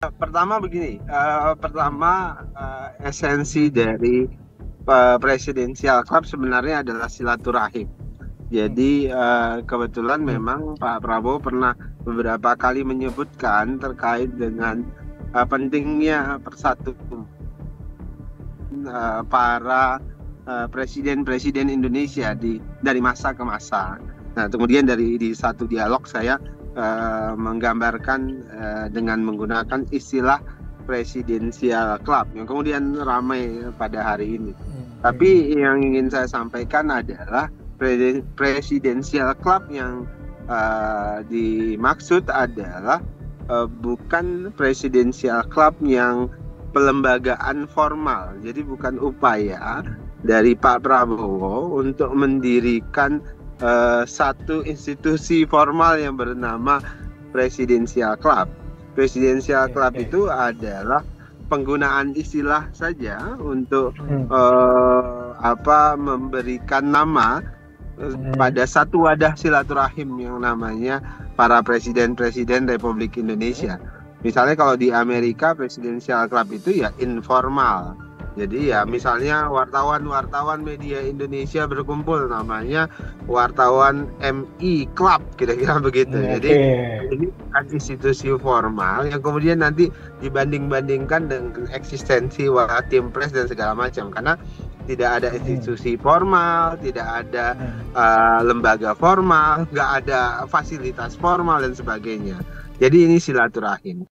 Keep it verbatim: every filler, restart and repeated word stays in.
Pertama begini, uh, pertama uh, esensi dari uh, Presidential Club sebenarnya adalah silaturahim. Jadi uh, kebetulan memang Pak Prabowo pernah beberapa kali menyebutkan terkait dengan uh, pentingnya persatuan uh, para uh, presiden-presiden Indonesia di dari masa ke masa. Nah, kemudian dari di satu dialog saya Uh, menggambarkan uh, dengan menggunakan istilah Presidential Club yang kemudian ramai pada hari ini. Hmm. Tapi yang ingin saya sampaikan adalah Presidential Club yang uh, dimaksud adalah uh, bukan Presidential Club yang pelembagaan formal. Jadi bukan upaya dari Pak Prabowo untuk mendirikan Uh, satu institusi formal yang bernama Presidential Club. Presidential okay, Club okay. itu adalah penggunaan istilah saja untuk hmm. uh, apa memberikan nama uh, hmm. pada satu wadah silaturahim yang namanya para presiden-presiden Republik Indonesia. Hmm. Misalnya kalau di Amerika Presidential Club itu ya informal. Jadi ya misalnya wartawan-wartawan media Indonesia berkumpul, namanya wartawan M I Club, kira-kira begitu. Okay. Jadi ini bukan institusi formal yang kemudian nanti dibanding-bandingkan dengan eksistensi Watim Pres dan segala macam, karena tidak ada institusi formal, tidak ada uh, lembaga formal, nggak ada fasilitas formal dan sebagainya. Jadi ini silaturahim.